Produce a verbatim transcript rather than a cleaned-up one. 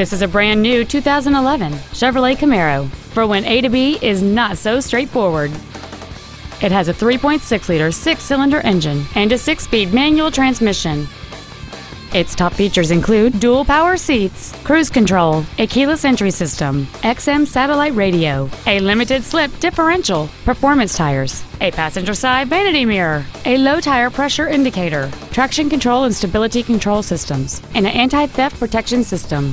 This is a brand new two thousand eleven Chevrolet Camaro for when A to B is not so straightforward. It has a three point six liter six-cylinder engine and a six-speed manual transmission. Its top features include dual power seats, cruise control, a keyless entry system, X M satellite radio, a limited slip differential, performance tires, a passenger side vanity mirror, a low tire pressure indicator, traction control and stability control systems, and an anti-theft protection system.